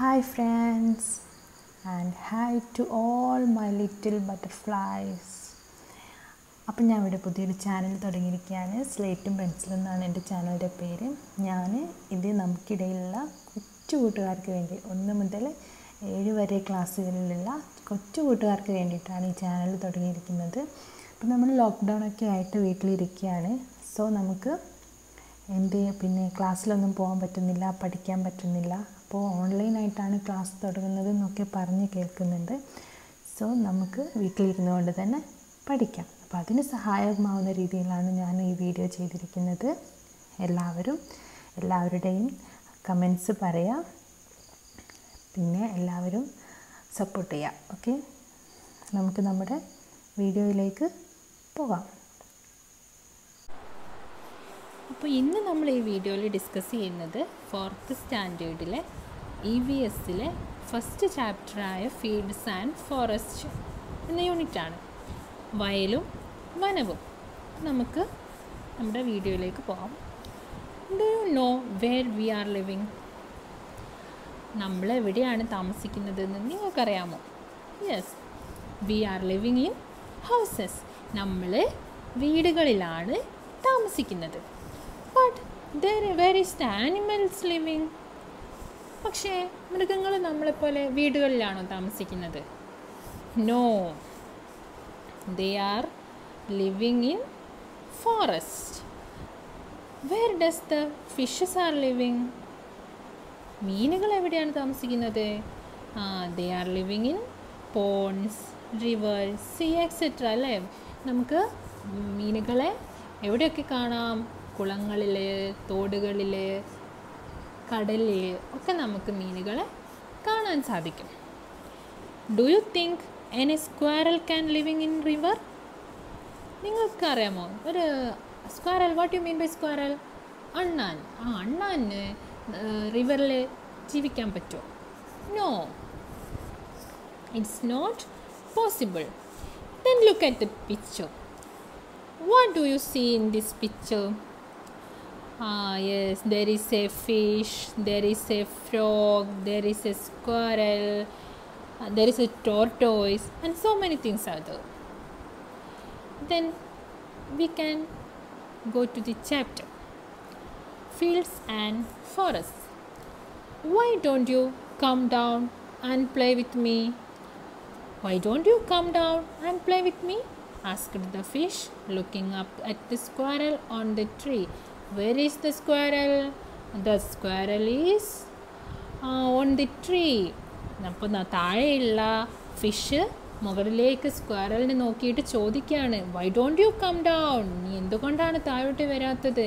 Hi friends, and hi to all my little butterflies. Now, I have a channel called Slate and Pencil. I have a channel called Slate and Pencil. If you have a video, comments, and support. Okay? Let's go to the video. Now, we will discuss the 4th standard EVS first chapter Fields and Forests unit. While whenever namakku nammada video like povam. Do you know where we are living? Nammal evideyanu tamasikkunnathu ennu ningalkku ariyamo? Yes, we are living in houses. Nammal veedukalilanu tamasikkunnathu. But where is the animals living? Pakshe mrigangal nammale pole veedukalilano tamasikkunnathu? No, they are living in forest. Where does the fishes are living? Meenugal evideyanu tamasikkunnathu? They are living in ponds, rivers, sea, etc. alle namukku meenugale evideyokke kaanam, kulangalile, thodugalile, kadalile okke namukku meenugale kaanan sadikkum. Do you think any squirrel can living in river? Squirrel, what do you mean by squirrel? Annan. Annan river le jeevikkan pattumo? No, it's not possible. Then look at the picture. What do you see in this picture? Yes, there is a fish, there is a frog, there is a squirrel, there is a tortoise, and so many things are there. Then we can go to the chapter Fields and Forests. Why don't you come down and play with me? Why don't you come down and play with me? Asked the fish, looking up at the squirrel on the tree. Where is the squirrel? The squirrel is on the tree. Fish മുകളിലേക്ക് സ്ക്വയറിനെ നോക്കിയിട്ട് ചോദിക്കുകയാണ്, why don't you come down, നീ എന്തുകൊണ്ടാണ് താഴോട്ട് വരാത്തത്,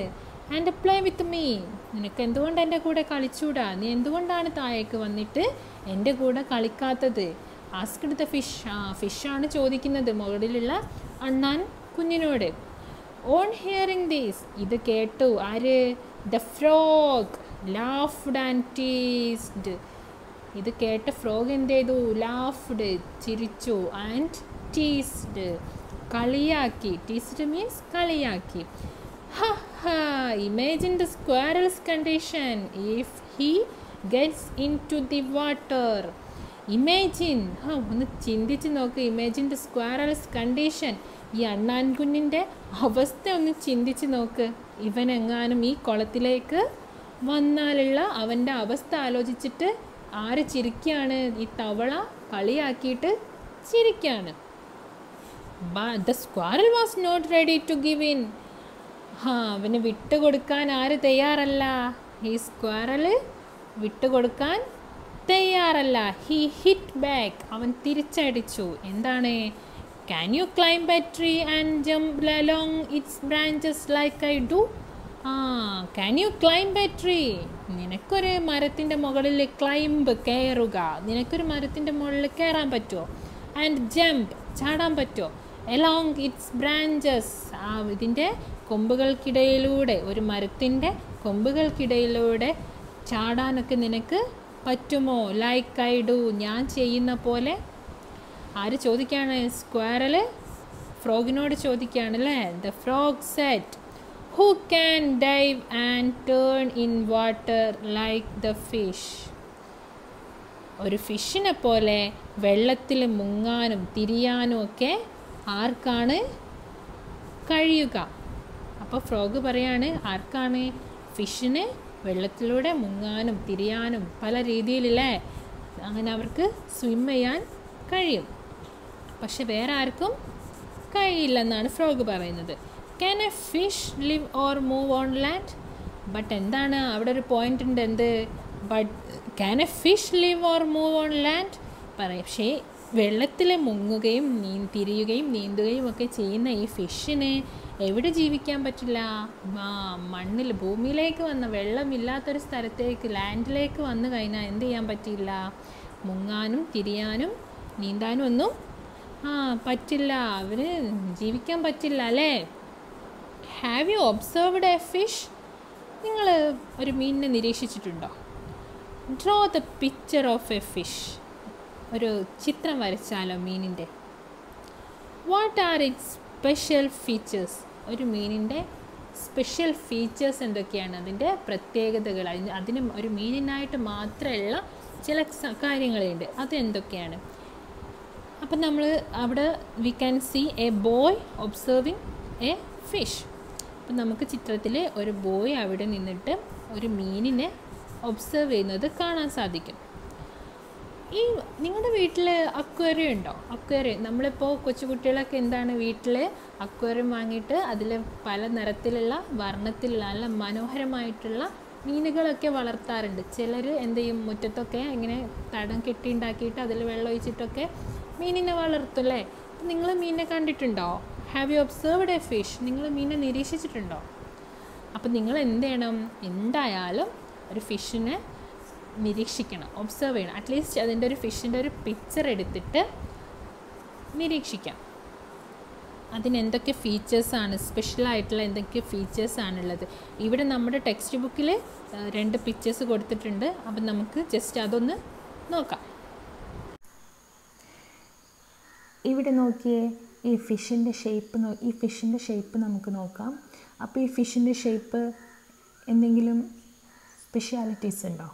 and play with me, നിനക്ക് എന്തുകൊണ്ട് എൻ്റെ കൂടെ കളിച്ചൂടാ, നീ എന്തുകൊണ്ടാണ് താഴേക്ക് വന്നിട്ട് എൻ്റെ കൂടെ കളിക്കാത്തത്, ആസ്ക്ഡ് ദ ഫിഷ്, ഫിഷാണ് ചോദിക്കുന്നത് മുകളിലുള്ള അണ്ണാൻ കുഞ്ഞിനോട്. ഓൺ ഹിയറിംഗ് ദീസ്, ഇത് കേട്ടു ആര്, the frog laughed and teased, ഇത് കേട്ട ഫ്രോഗ് എന്ത് ചെയ്തു, ലാഫ്ഡ് ചിരിച്ചു, ആൻഡ് ടീസ്ഡ് കളിയാക്കി, ടീസ്ഡ് മീൻസ് കളിയാക്കി. ഹ ഹ, imagine the squirrel's condition if he gets into the water. Imagine, ഒന്ന് ചിന്തിച്ച് നോക്ക്, ഇമാജിൻ ദ സ്ക്വയറൽസ് കണ്ടീഷൻ, ഈ അണ്ണാൻകുഞ്ഞിൻ്റെ അവസ്ഥ ഒന്ന് ചിന്തിച്ച് നോക്ക്, ഇവനെങ്ങാനും ഈ കുളത്തിലേക്ക് വന്നാലുള്ള അവൻ്റെ അവസ്ഥ ആലോചിച്ചിട്ട് ആര് ചിരിക്കുകയാണ്, ഈ തവള കളിയാക്കിയിട്ട് ചിരിക്കുകയാണ്. The squirrel was not ready to give in, അവന് വിട്ടുകൊടുക്കാൻ ആര് തയ്യാറല്ല, ഈ സ്ക്വയറൽ വിട്ടുകൊടുക്കാൻ തയ്യാറല്ല. ഹി ഹിറ്റ് ബാക്ക്, അവൻ തിരിച്ചടിച്ചു. എന്താണ്, can you climb a tree and jump along its branches like I do, can you climb a tree, നിനക്കൊരു മരത്തിൻ്റെ മുകളിൽ ക്ലൈംബ് കയറുക, നിനക്കൊരു മരത്തിൻ്റെ മുകളിൽ കയറാൻ പറ്റുമോ, ആൻഡ് ജംപ് ചാടാൻ പറ്റുമോ, എലോങ് ഇറ്റ്സ് ബ്രാഞ്ചസ് ഇതിൻ്റെ കൊമ്പുകൾക്കിടയിലൂടെ, ഒരു മരത്തിൻ്റെ കൊമ്പുകൾക്കിടയിലൂടെ ചാടാനൊക്കെ നിനക്ക് പറ്റുമോ, ലൈക്ക് ഐ ഡു ഞാൻ ചെയ്യുന്ന പോലെ. ആര് ചോദിക്കുകയാണ്, സ്ക്വയറൽ ഫ്രോഗിനോട് ചോദിക്കുകയാണ് അല്ലേ. The frog said who can dive and turn in water like the fish, ഒരു ഫിഷിനെ പോലെ വെള്ളത്തിൽ മുങ്ങാനും തിരിയാനും ഒക്കെ ആർക്കാണ് കഴിയുക? അപ്പോൾ ഫ്രോഗ് പറയാണ്, ആർക്കാണ്? ഫിഷിന് വെള്ളത്തിലൂടെ മുങ്ങാനും തിരിയാനും പല രീതിയിലല്ലേ അങ്ങനെ അവർക്ക് സ്വിം ചെയ്യാൻ കഴിയും. പക്ഷെ വേറെ ആർക്കും കഴിയില്ലെന്നാണ് ഫ്രോഗ് പറയുന്നത്. Can a fish live or move on land? But എന്താണ് അവിടെ ഒരു പോയിൻ്റ് ഉണ്ട്, എന്ത്? But can a fish live or move on land? പക്ഷേ വെള്ളത്തിൽ മുങ്ങുകയും തിരിയുകയും നീന്തുകയും ഒക്കെ ചെയ്യുന്ന ഈ ഫിഷിന് എവിടെ ജീവിക്കാൻ പറ്റില്ല? മണ്ണിൽ, ഭൂമിയിലേക്ക് വന്ന വെള്ളമില്ലാത്തൊരു സ്ഥലത്തേക്ക്, ലാൻഡിലേക്ക് വന്നു കഴിഞ്ഞാൽ എന്ത് ചെയ്യാൻ പറ്റില്ല? മുങ്ങാനും തിരിയാനും നീന്താനും ഒന്നും പറ്റില്ല, അവന് ജീവിക്കാൻ പറ്റില്ല അല്ലേ. Have you observed a fish? നിങ്ങൾ ഒരു മീനിനെ നിരീക്ഷിച്ചിട്ടുണ്ടോ? Draw the picture of a fish. ഒരു ചിത്രം വരച്ചാലോ മീനിൻ്റെ. What are its special features? ഒരു മീനിൻ്റെ സ്പെഷ്യൽ ഫീച്ചേഴ്സ് എന്തൊക്കെയാണ്? അതിൻ്റെ പ്രത്യേകതകൾ, അതിന് ഒരു മീനിനായിട്ട് മാത്രമുള്ള ചില കാര്യങ്ങളുണ്ട്, അതെന്തൊക്കെയാണ്? അപ്പം നമ്മൾ അവിടെ we can see a boy observing a fish. അപ്പം നമുക്ക് ചിത്രത്തിൽ ഒരു ബോയ് അവിടെ നിന്നിട്ട് ഒരു മീനിനെ ഒബ്സർവ് ചെയ്യുന്നത് കാണാൻ സാധിക്കും. ഈ നിങ്ങളുടെ വീട്ടിൽ അക്വേറിയം ഉണ്ടോ? അക്വേറിയം, നമ്മളിപ്പോൾ കൊച്ചുകുട്ടികളൊക്കെ എന്താണ് വീട്ടിൽ അക്വേറിയം വാങ്ങിയിട്ട് അതിൽ പല നിറത്തിലുള്ള, വർണ്ണത്തിലുള്ള നല്ല മനോഹരമായിട്ടുള്ള മീനുകളൊക്കെ വളർത്താറുണ്ട്. ചിലർ എന്ത് ചെയ്യും, മുറ്റത്തൊക്കെ ഇങ്ങനെ തടം കെട്ടി ഉണ്ടാക്കിയിട്ട് അതിൽ വെള്ളം ഒഴിച്ചിട്ടൊക്കെ മീനിനെ വളർത്തും അല്ലേ. അപ്പം നിങ്ങൾ മീനിനെ കണ്ടിട്ടുണ്ടോ? Have you observed a fish? നിങ്ങൾ മീനിനെ നിരീക്ഷിച്ചിട്ടുണ്ടോ? അപ്പം നിങ്ങൾ എന്ത് ചെയ്യണം, എന്തായാലും ഒരു ഫിഷിനെ നിരീക്ഷിക്കണം, ഒബ്സർവ് ചെയ്യണം. അറ്റ്ലീസ്റ്റ് അതിൻ്റെ ഒരു ഫിഷിൻ്റെ ഒരു പിക്ചർ എടുത്തിട്ട് നിരീക്ഷിക്കാം. അതിനെന്തൊക്കെ ഫീച്ചേഴ്സാണ്, സ്പെഷ്യലായിട്ടുള്ള എന്തൊക്കെ ഫീച്ചേഴ്സാണുള്ളത്? ഇവിടെ നമ്മുടെ ടെക്സ്റ്റ് ബുക്കിൽ 2 പിക്ചേഴ്സ് കൊടുത്തിട്ടുണ്ട്. അപ്പം നമുക്ക് ജസ്റ്റ് അതൊന്ന് നോക്കാം. ഇവിടെ നോക്കിയേ, ഈ ഫിഷിൻ്റെ ഷേപ്പ് നമുക്ക് നോക്കാം. അപ്പോൾ ഈ ഫിഷിൻ്റെ ഷേപ്പ് എന്തെങ്കിലും സ്പെഷ്യാലിറ്റീസ് ഉണ്ടോ?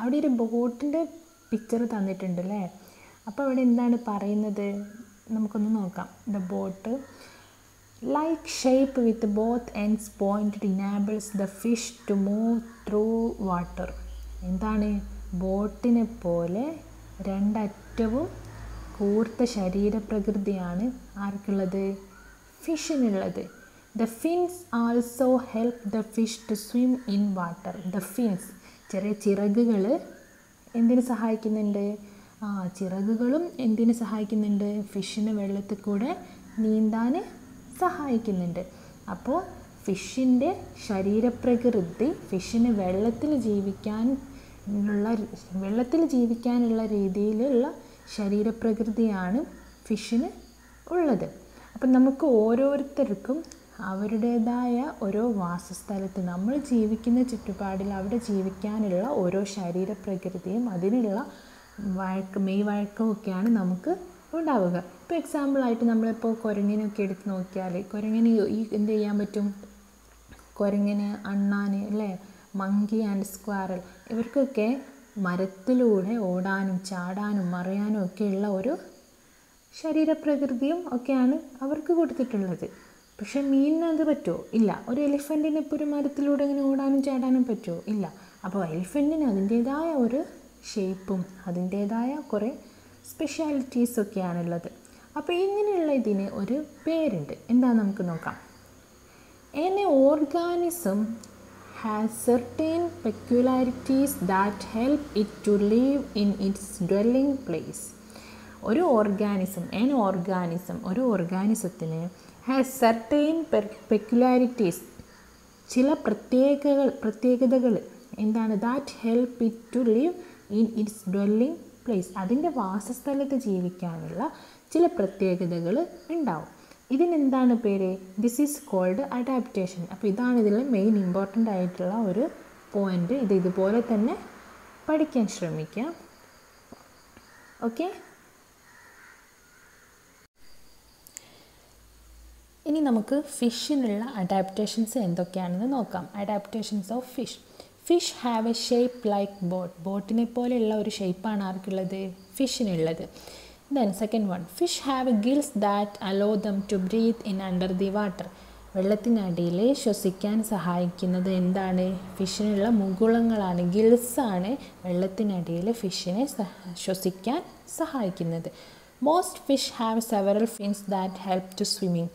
അവിടെ ഒരു ബോട്ടിൻ്റെ പിക്ചർ തന്നിട്ടുണ്ട് അല്ലേ. അപ്പോൾ അവിടെ എന്താണ് പറയുന്നത് നമുക്കൊന്ന് നോക്കാം. The boat like shape with both ends pointed enables the fish to move through water. എന്താണ്? ബോട്ടിനെ പോലെ 2 അറ്റവും കൂർത്ത ശരീരപ്രകൃതിയാണ് ആർക്കുള്ളത്? ഫിഷിനുള്ളത്. The fins also help the fish to swim in water. The fins, ചെറിയ ചിറകുകൾ എന്തിനു സഹായിക്കുന്നുണ്ട്? ചിറകുകളും എന്തിനു സഹായിക്കുന്നുണ്ട്? ഫിഷിന് വെള്ളത്തിൽ കൂടെ നീന്താൻ സഹായിക്കുന്നുണ്ട്. അപ്പോൾ ഫിഷിൻ്റെ ശരീരപ്രകൃതി ഫിഷിന് വെള്ളത്തിൽ ജീവിക്കാനുള്ള രീതിയിലുള്ള ശരീരപ്രകൃതിയാണ് ഫിഷിന് ഉള്ളത്. അപ്പം നമുക്ക് ഓരോരുത്തർക്കും അവരുടേതായ ഓരോ വാസസ്ഥലത്ത്, നമ്മൾ ജീവിക്കുന്ന ചുറ്റുപാടിൽ അവിടെ ജീവിക്കാനുള്ള ഓരോ ശരീരപ്രകൃതിയും അതിനുള്ള മെയ്വഴക്കവും ഒക്കെയാണ് നമുക്ക് ഉണ്ടാവുക. ഇപ്പോൾ എക്സാമ്പിളായിട്ട് നമ്മളിപ്പോൾ കുരങ്ങനെയൊക്കെ എടുത്ത് നോക്കിയാൽ, കുരങ്ങനെ ഈ എന്ത് ചെയ്യാൻ പറ്റും? കുരങ്ങനെ, അണ്ണാന് അല്ലേ, മങ്കി ആൻഡ് സ്ക്വാറൽ, ഇവർക്കൊക്കെ മരത്തിലൂടെ ഓടാനും ചാടാനും മറിയാനും ഒക്കെയുള്ള ഒരു ശരീരപ്രകൃതിയും ഒക്കെയാണ് അവർക്ക് കൊടുത്തിട്ടുള്ളത്. പക്ഷേ മീനിനത് പറ്റുമോ? ഇല്ല. ഒരു എലിഫൻറ്റിന് ഇപ്പോൾ ഒരു മരത്തിലൂടെ ഇങ്ങനെ ഓടാനും ചാടാനും പറ്റുമോ? ഇല്ല. അപ്പോൾ എലിഫൻറ്റിന് അതിൻ്റേതായ ഒരു ഷേപ്പും അതിൻ്റേതായ കുറേ സ്പെഷ്യാലിറ്റീസൊക്കെയാണുള്ളത്. അപ്പോൾ ഇങ്ങനെയുള്ള ഇതിന് ഒരു പേരുണ്ട്, എന്താ നമുക്ക് നോക്കാം. An organism has certain peculiarities that help it to leave in its dwelling place. ഒരു ഓർഗാനിസം, ഒരു ഓർഗാനിസത്തിന് ഹാസ് സർട്ടൈൻ പെക്യുലാരിറ്റീസ്, ചില പ്രത്യേകതകൾ എന്താണ്? That help it to live in its dwelling place. അതിൻ്റെ വാസസ്ഥലത്ത് ജീവിക്കാനുള്ള ചില പ്രത്യേകതകൾ ഉണ്ടാവും. ഇതിനെന്താണ് പേര്? This is called adaptation. അപ്പോൾ ഇതാണ് ഇതിലെ മെയിൻ ഇമ്പോർട്ടൻ്റ് ആയിട്ടുള്ള ഒരു പോയിൻ്റ്. ഇത് ഇതുപോലെ തന്നെ പഠിക്കാൻ ശ്രമിക്കാം. ഓക്കെ, ഇനി നമുക്ക് ഫിഷിനുള്ള അഡാപ്റ്റേഷൻസ് എന്തൊക്കെയാണെന്ന് നോക്കാം. Adaptations of fish. Fish have a shape like boat. Boat ne pole illa oru shape aanu arkullathu fish nulladu. Then second one, fish have gills that allow them to breathe in under the water. വെള്ളത്തിനടിയിലെ ശ്വസിക്കാൻ സഹായിക്കുന്നത് എന്താണ്? ഫിഷിനുള്ള മുകുളങ്ങളാണ്, gills ആണ് വെള്ളത്തിനടിയിലെ ഫിഷിനെ ശ്വസിക്കാൻ സഹായിക്കുന്നത്. Most fish have several fins that help to swimming.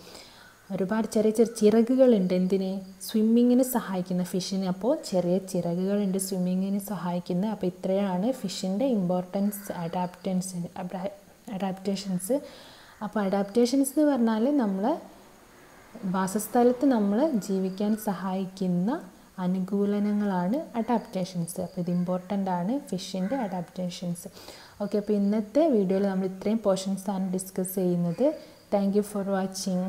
ഒരുപാട് ചെറിയ ചെറിയ ചിറകുകളുണ്ട് എന്തിനെ? സ്വിമ്മിങ്ങിന് സഹായിക്കുന്ന ഫിഷിന്. അപ്പോൾ ചെറിയ ചിറകുകളുണ്ട് സ്വിമ്മിങ്ങിന് സഹായിക്കുന്നത്. അപ്പോൾ ഇത്രയാണ് ഫിഷിൻ്റെ ഇമ്പോർട്ടൻസ് അഡാപ്റ്റേഷൻസ്. അപ്പോൾ അഡാപ്റ്റേഷൻസ് എന്ന് പറഞ്ഞാൽ നമ്മൾ വാസസ്ഥലത്ത് നമ്മൾ ജീവിക്കാൻ സഹായിക്കുന്ന അനുകൂലനങ്ങളാണ് അഡാപ്റ്റേഷൻസ്. അപ്പോൾ ഇത് ഇമ്പോർട്ടൻ്റ് ആണ് ഫിഷിൻ്റെ അഡാപ്റ്റേഷൻസ്. ഓക്കെ, അപ്പോൾ ഇന്നത്തെ വീഡിയോയിൽ നമ്മൾ ഇത്രയും പോർഷൻസാണ് ഡിസ്കസ് ചെയ്യുന്നത്. Thank you for watching.